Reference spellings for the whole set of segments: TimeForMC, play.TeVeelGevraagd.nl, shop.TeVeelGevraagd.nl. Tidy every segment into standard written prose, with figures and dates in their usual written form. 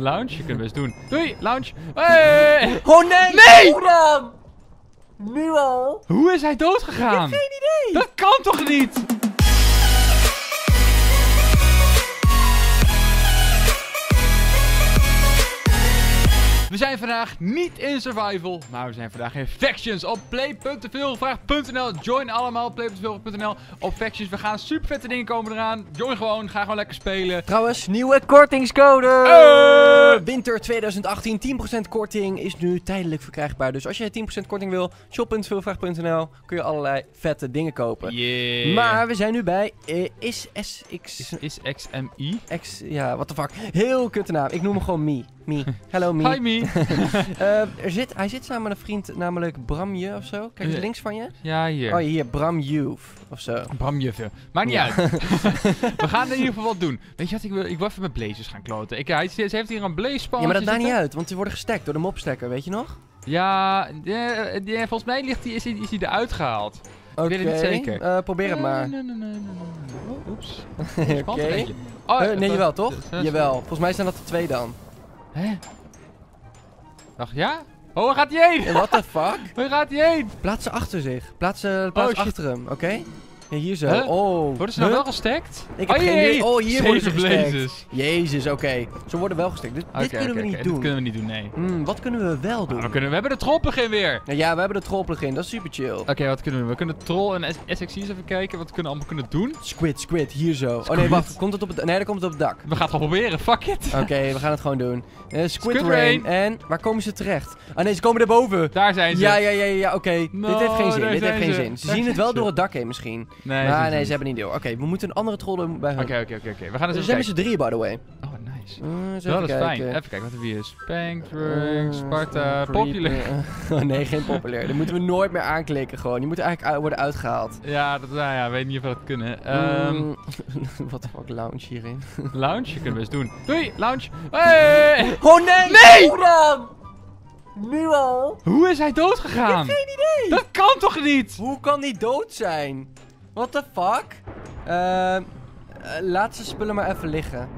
Lounge? Je kunt best doen. Doei, lounge. Hey! Oh nee! Nee! Oram! Nu al? Hoe is hij doodgegaan? Ik heb geen idee! Dat kan toch niet? We zijn vandaag niet in survival, maar we zijn vandaag in factions op play.TeVeelGevraagd.nl. Join allemaal play.TeVeelGevraagd.nl op factions. We gaan super vette dingen komen eraan. Join gewoon, ga gewoon lekker spelen. Trouwens, nieuwe kortingscode. Winter 2018, 10% korting is nu tijdelijk verkrijgbaar. Dus als je 10% korting wil, shop.TeVeelGevraagd.nl kun je allerlei vette dingen kopen. Yeah. Maar we zijn nu bij XMI. Ja, what the fuck. Heel kutte naam. Ik noem hem gewoon Mie. Hallo Mie. Hi Mie. Hij zit samen met een vriend, namelijk Bramje of zo. Kijk eens links van je. Ja, hier. Oh, hier, Bramjuf of zo. Bramjufje. Maakt niet uit. We gaan in ieder geval wat doen. Weet je wat, ik wil even met blazers gaan kloten. Ze heeft hier een blaze spawn. Ja, maar dat maakt niet uit, want ze worden gestackt door de mobstekker, weet je nog? Ja, volgens mij is hij eruit gehaald. Okay. Ik weet het niet zeker. Probeer het maar. Nee. Oeps. Oké. Nee, jawel toch? Jawel. Volgens mij zijn dat er 2 dan. Hè? Ach ja? Oh, waar gaat hij heen? Hey, what the fuck? Waar gaat hij heen? Plaats ze achter zich. Plaats achter hem, oké? Okay? Ja, hier zo. Huh? Oh. Worden ze nou wel gestackt? Ik heb geen idee. Oh, hier worden ze gestackt. Jezus, oké. Ze worden wel gestackt. Dit kunnen we niet doen, nee. Wat kunnen we wel doen? Nou, we hebben de trollplugin weer. Ja, we hebben de trollplugin. Dat is super chill. Oké, wat kunnen we doen? We kunnen troll en SXC's even kijken. Wat we allemaal kunnen doen. Squid, hier zo. Squid. Oh nee, wacht. Komt het op het... Nee, dat komt het op het dak. We gaan het gewoon proberen. Fuck it. Oké, we gaan het gewoon doen. Squid rain. En waar komen ze terecht? Ah nee, ze komen erboven. Daar zijn ze. Ja. Oké. Dit heeft geen zin. Ze zien het wel door het dak heen misschien. Nee, ze hebben niet deel. Oké, we moeten een andere troll bij hun. Oké. We gaan eens even kijken. Ze hebben 3, by the way. Oh, nice. Dat is fijn. Even kijken wat er hier is. Spankdrunk, Sparta, populair. Oh nee, geen populair. Dat moeten we nooit meer aanklikken gewoon. Die moeten eigenlijk worden uitgehaald. Ja, nou ja, weet niet of we dat kunnen. Wat de fuck, lounge hierin? Lounge? Je kunt best doen. Doei, lounge. Hey! Oh nee! Nee! Oram! Nu al? Hoe is hij doodgegaan? Ik heb geen idee! Dat kan toch niet? Hoe kan die dood zijn? What the fuck? Laat ze spullen maar even liggen.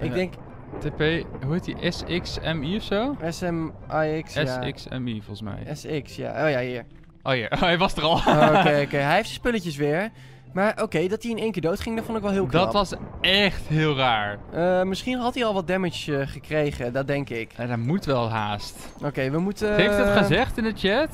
Ik denk... TP... Hoe heet die? SXMI of zo? SMIX, ja. SXMI volgens mij. SX, ja. Oh ja, hier. Oh ja, hij was er al. Oké. Hij heeft zijn spulletjes weer. Maar oké, dat hij in één keer dood ging, dat vond ik wel heel knap. Dat was echt heel raar. Misschien had hij al wat damage gekregen, dat denk ik. Dat moet wel haast. Oké, we moeten... Heeft hij dat gezegd in de chat? Heeft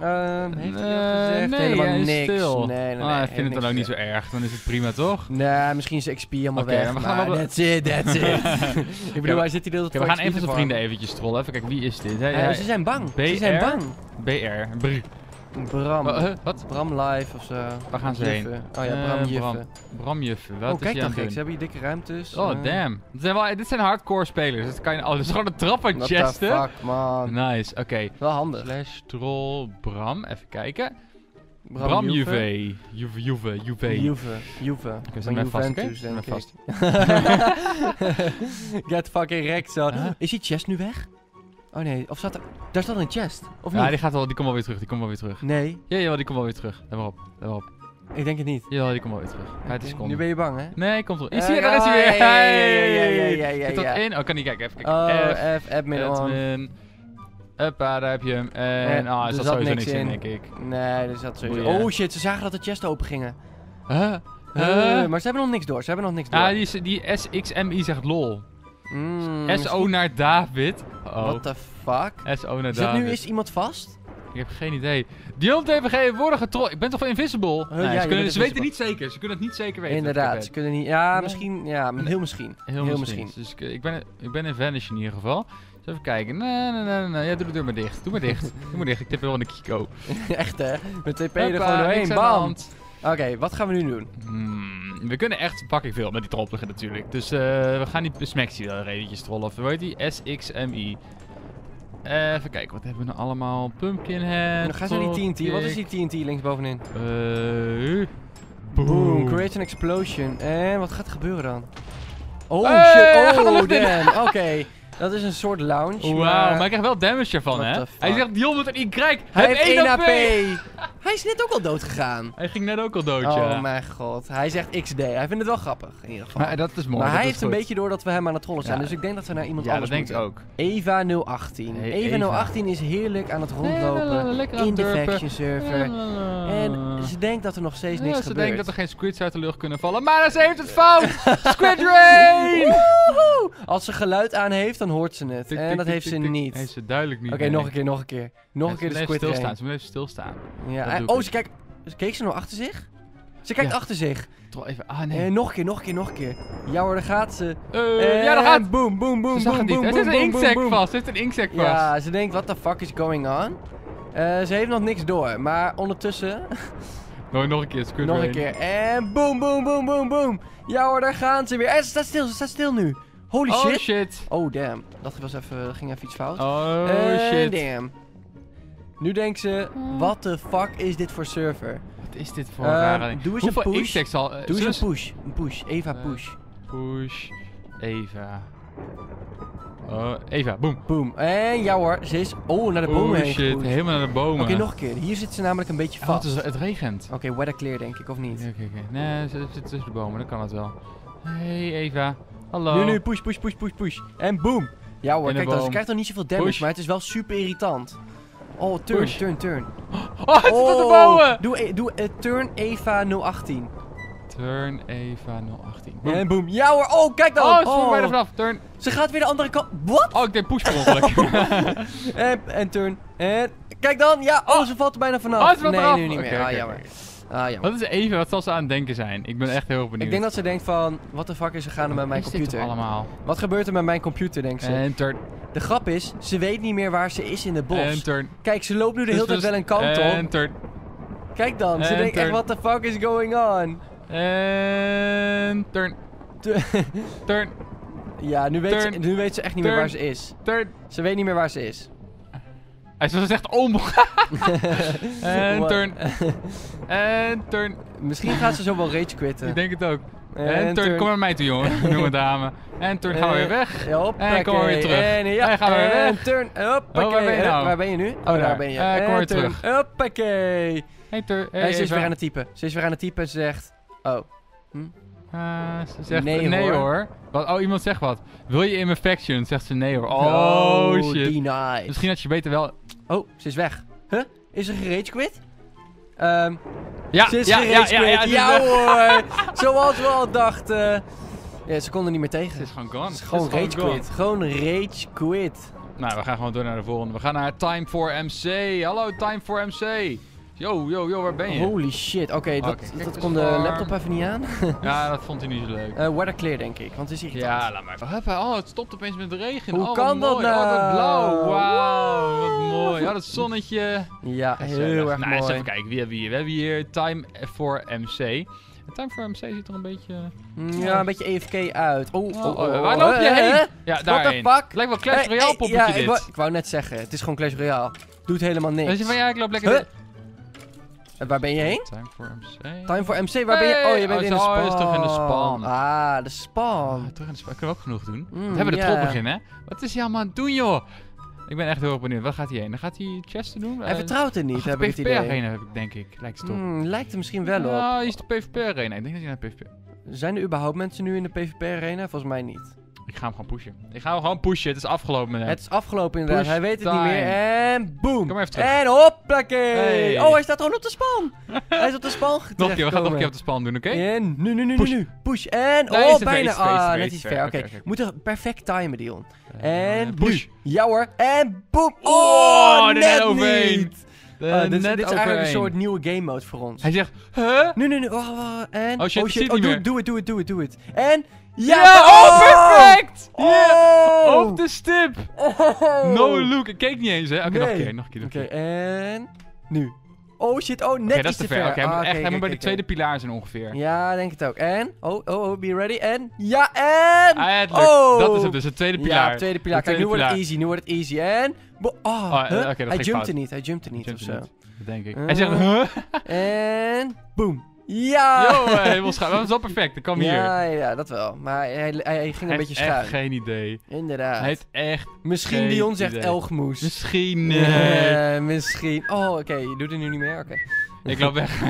hij dat gezegd? Nee, helemaal niks. Stil. Nee. Ah, ik vind het dan ook niet zo erg. Dan is het prima, toch? Nee, misschien is XP helemaal weg. Maar that's it. Ik bedoel, hij zit hier de hele tijd. We gaan even zijn vrienden eventjes trollen. Even kijken, wie is dit? Ze zijn bang. Ze zijn bang. BR. Bram. Wat? Bram Live ofzo. Waar gaan ze heen? Oh ja, Bramjuffe. Bramjuffe. Oh, kijk dan, ze hebben hier dikke ruimtes. Oh, damn. Dit zijn hardcore spelers. Dat is gewoon een trap aan chesten. What the fuck, man. Nice, oké. Wel handig. Slash troll Bram. Even kijken. Bramjuffe. Juve. Ik ben Juventus, denk ik. Get fucking wrecked, zo. Is die chest nu weg? Oh nee, of zat er... Daar zat een chest, of niet? Ja, die komt wel weer terug. Nee. Ja, die komt wel weer terug. Let maar op. Ik denk het niet. Ja, die komt wel weer terug. Okay. Nu ben je bang, hè? Nee, hij komt terug. Daar is hij weer. Ja. Zit dat in? Oh, kan niet kijken. Even kijken. F, admin. Huppa, daar heb je hem. En, er zat sowieso niks in, denk ik. Nee, er zat sowieso... Oh shit, ze zagen dat de chests open gingen. Maar ze hebben nog niks door, Ah, die SXMI zegt lol. SO naar David. What the fuck? SO naar David. Nu is iemand vast? Ik heb geen idee. Die op TVG worden getroffen. Ik ben toch wel invisible? Ze weten niet zeker. Ze kunnen het niet zeker weten. Inderdaad. Ze kunnen niet... Ja, misschien. Ja, heel misschien. Dus ik ben in Vanish in ieder geval. Dus even kijken. Nee. Ja, doe de deur maar dicht. Doe maar dicht. Ik tip wel in de Kiko. Echt hè? Met TP er gewoon doorheen. Bam! Oké, wat gaan we nu doen? We kunnen echt pakken veel met die trollpluggen natuurlijk. Dus we gaan die Smexie wel eventjes trollen. Of weet je die? SXMI. Even kijken, wat hebben we nou allemaal? Pumpkinhead. Dan gaan ze naar die TNT. Wat is die TNT linksbovenin? Boom. Create an explosion. En wat gaat er gebeuren dan? Oh shit. Oh damn. Oké. Dat is een soort lounge. Wauw, maar ik krijg wel damage ervan, hè? Hij zegt 300 en ik krijg. Hij heeft 1 AP. Hij is net ook al dood gegaan. Hij ging net ook al dood, ja. Oh mijn god. Hij zegt XD. Hij vindt het wel grappig, in ieder geval. Maar dat is mooi. Maar hij heeft een beetje door dat we hem aan het trollen zijn. Ja. Dus ik denk dat we naar iemand anders moeten. Ja, dat denk ik ook. Eva 018. Hey, Eva 018 is heerlijk aan het rondlopen in de faction server. En ze denkt dat er nog steeds niks gebeurt. Ze denkt dat er geen squids uit de lucht kunnen vallen. Maar ze heeft het fout! Squid Rain! Als ze geluid aan heeft, dan hoort ze het. En dat heeft ze niet. Heeft ze duidelijk niet. Oké, nog een keer. Nog een keer de Squid Rain. Ze moet even stilstaan. Ja, oh, ze kijkt... Keek ze nou achter zich? Ze kijkt achter zich. Even, nee. Nog een keer. Ja hoor, daar gaat ze. Ja, daar gaat... Boom, boom, boom. Er zit een insect vast. Ja, ze denkt, what the fuck is going on? Ze heeft nog niks door, maar ondertussen... Nog een keer. En boom. Ja hoor, daar gaan ze weer. En ze staat stil nu. Holy shit. Oh, damn. Dat ging even iets fout. Oh, shit. Damn. Nu denkt ze, what the fuck is dit voor server? Wat is dit voor rare ding? Doe eens een push. Doe eens een push. Eva push. Push. Eva. Eva, boom. Boom. En ja hoor, ze is... Oh, naar de bomen heen. Shit, helemaal naar de bomen. Oké, nog een keer. Hier zit ze namelijk een beetje vast. Het regent. Oké, weather clear denk ik, of niet? Oké. Nee, ze zit tussen de bomen, dan kan het wel. Hey Eva, hallo. Nu, push. En boom. Ja hoor, kijk dan, ze krijgt dan niet zoveel damage, maar het is wel super irritant. Oh, turn. Oh, het zit op de bouwen! Doe turn Eva 018. Turn Eva 018. Boom. En boom. Ja hoor, oh, kijk dan! Oh, ze moet bijna vanaf. Turn. Ze gaat weer de andere kant. Wat? Oh, ik deed push per ongeluk. en turn. En kijk dan, ja, ze valt er bijna vanaf. Ze valt eraf. Nee, nu niet meer. Okay, jammer. Wat is Eva? Wat zal ze aan het denken zijn? Ik ben echt heel benieuwd. Ik denk dat ze denkt van, what the fuck is er gaande met mijn computer? Allemaal? Wat gebeurt er met mijn computer, denkt ze? En turn. De grap is, ze weet niet meer waar ze is in de bos. En turn. Kijk, ze loopt nu de hele tijd wel een kant op. En turn. Kijk dan, ze denkt echt, what the fuck is going on? En turn. Turn. Ja, nu weet ze echt niet meer waar ze is. Turn. Ze weet niet meer waar ze is. Hij was echt en turn. En turn. Misschien gaat ze zo wel rage quitten. Ik denk het ook. En turn. Kom naar mij toe, jongen. Noem het dame. En turn. Gaan we weer weg. En kom weer terug. En gaan we weer weg. En turn. Hoppakee. Waar ben je nu? Oh, daar ben je. Kom weer terug. Hoppakee. En turn. Ze is weer aan het typen. En ze zegt... Oh. Ze zegt nee hoor. Oh, iemand zegt wat. Wil je in mijn faction? Zegt ze nee hoor. Oh shit. Denied. Misschien had je beter wel... Oh, ze is weg. Huh? Is ze gerage quit? Ze is gerage quit. Ja hoor. Zoals we al dachten. Ja, ze kon er niet meer tegen. Ze is gewoon gone. Gewoon rage quit. Nou, we gaan gewoon door naar de volgende. We gaan naar TimeForMC. Hallo TimeForMC. Yo, waar ben je? Holy shit, oké, dat kon de laptop even niet aan. Ja, dat vond hij niet zo leuk. Weather clear, denk ik, want het is irritant. Ja, laat maar even. Oh, het stopt opeens met de regen. Hoe kan dat nou? Oh, dat blauw. Wauw, wat mooi. Ja, dat zonnetje. Ja, heel erg mooi. Nou, eens even kijken, wie hebben we hier? We hebben hier TimeForMC. TimeForMC ziet er een beetje... Ja, een beetje EFK uit. Oh. Waar loop je heen? Ja, daarheen. What the fuck? Lijkt wel Clash Royale poppetje dit. Ik wou net zeggen, het is gewoon Clash Royale. Doet helemaal niks. Weet je van, ja, ik loop lekker... Waar ben je heen? TimeForMC. TimeForMC, waar ben je? Oh, je bent in de spawn. Is terug in de spawn. Ah, de spawn. Terug in de spawn. Kunnen we ook genoeg doen? We hebben de troll begin, hè? Wat is hij allemaal aan het doen, joh? Ik ben echt heel erg benieuwd. Waar gaat hij heen? Dan gaat hij chesten doen? Hij vertrouwt het niet, heb ik het idee. PvP-arena, denk ik. Lijkt het op. Lijkt er misschien wel op. Nou, hij is de PvP-arena. Ik denk dat hij naar de PvP... Zijn er überhaupt mensen nu in de PvP-arena? Volgens mij niet. Ik ga hem gewoon pushen. Het is afgelopen inderdaad. Push hij weet het niet meer. En boom. Kom even terug. En hoppakee. Hey. Oh, hij staat gewoon op de span. Hij is op de span gekomen. We gaan nog een keer op de span doen, oké? En nu. Push. En bijna. Ah, net iets ver. Oké. Moeten perfect timen, Dion. En push. Ja hoor. En boom. Oh, net niet. Dit is eigenlijk een soort nieuwe game mode voor ons. Hij zegt, huh? Nu. En... Oh shit. Doe het. En... Ja! Oh, perfect! Yeah. Op de stip! No look, ik keek niet eens, hè? Oké, nog een keer. Oké, en... Nu. Oh shit, net dat is te ver. Oké, hij moet bij de tweede pilaar zijn ongeveer. Ja, denk het ook. En? Be ready. En? Ja, en! Dat is het dus, de tweede pilaar. Ja, de tweede pilaar. Kijk, nu wordt het easy. En? Hij jumpte niet ofzo. Dat denk ik. Hij zegt, huh? En? Boom. Ja! Helemaal schuin. Dat was wel perfect. Dat kwam hier. Ja, dat wel. Maar hij ging een beetje schuin. Hij heeft echt geen idee. Inderdaad. Hij heeft echt misschien Dion zegt Elgmoes. Misschien. Misschien. Oh, oké. Je doet het nu niet meer. Oké. Ik loop weg.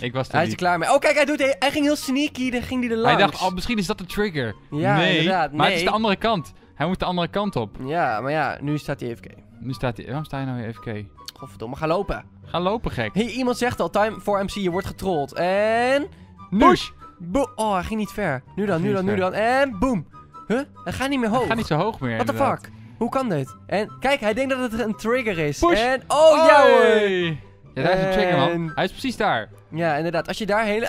Ik was hij is er klaar mee. Oh, kijk, hij ging heel sneaky. Dan ging hij er langs. Hij dacht, oh, misschien is dat de trigger. Ja, nee, inderdaad. Maar het is de andere kant. Hij moet de andere kant op. Ja, maar ja, nu staat hij AFK. Nu staat hij... Waarom sta je nou weer AFK? Godverdomme, ga lopen. Ga lopen, gek. Hey, iemand zegt al, TimeForMC, je wordt getrold. En... Push! Oh, hij ging niet ver. Nu dan, nu dan. En boom. Huh? Hij gaat niet meer hoog. Hij gaat niet zo hoog meer. What the fuck? Hoe kan dit? En kijk, hij denkt dat het een trigger is. Push! En... Oh, ja hoor! Ja, daar is een trigger, man. Hij is precies daar. Ja, inderdaad. Als je daar hele...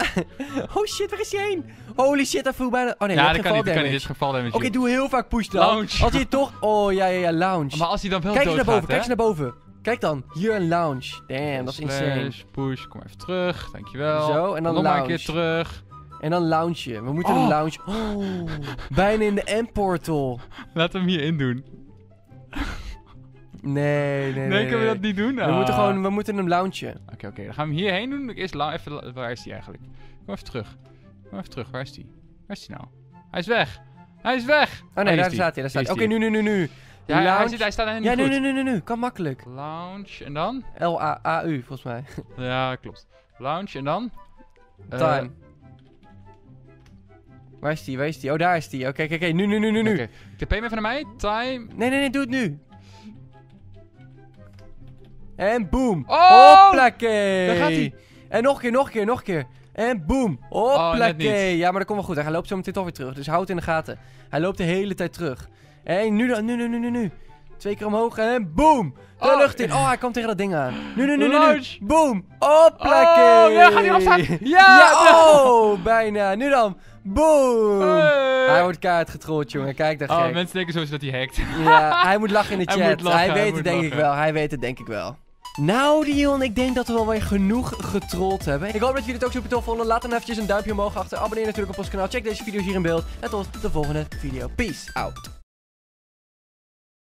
Oh shit, waar is hij heen? Holy shit, hij voelt bijna... Oh nee, ja, dat kan niet. Dat kan niet. Dit is geval damage. Oké, doe heel vaak push dan. Lounge. Als hij toch... Oh ja, ja, ja, lounge. Maar als hij dan wel doodgaat, kijk eens naar boven. Kijk dan, hier een lounge. Damn, dat is insane. Push, kom even terug, dankjewel. Zo, en dan lounge. Nog een keer terug. En dan lounge. We moeten een lounge... Oh, bijna in de endportal. Laat hem hier in doen. Nee, kunnen we dat niet doen? We moeten gewoon, we moeten hem loungen. Oké, dan gaan we hem hierheen doen. Eerst even, waar is hij eigenlijk? Kom even terug. Waar is hij? Hij is weg. Oh nee, daar staat hij. Oké, nu. Ja, hij staat helemaal niet goed. Ja, nu. Kan makkelijk. Lounge en dan? L-A-A-U, volgens mij. Ja, klopt. Lounge en dan? Time. Waar is die? Oh, daar is die. Oké, nu. Okay. Tip hem even naar mij. Time. Nee, doe het nu. En boom. Oh! Hopplakee. Daar gaat hij. En nog een keer. En boom. Hopplakee. Oh, ja, maar dat komt wel goed. Hij loopt zo meteen toch weer terug. Dus houd het in de gaten. Hij loopt de hele tijd terug. En nu. 2 keer omhoog en boom. De lucht in. Oh, hij kwam tegen dat ding aan. Nu. Boom. Hopplakee. Ja, gaat hij erop staan. Ja, bijna. Nu dan. Boom! Hey. Hij wordt kaart getrold, jongen. Kijk daar, gek. Oh, mensen denken sowieso dat hij hackt. Ja, hij moet lachen in de chat. Hij weet het, denk ik wel. Nou, Dion, ik denk dat we wel weer genoeg getrold hebben. Ik hoop dat jullie het ook super tof vonden. Laat dan eventjes een duimpje omhoog achter. Abonneer natuurlijk op ons kanaal. Check deze video's hier in beeld. En tot de volgende video. Peace out.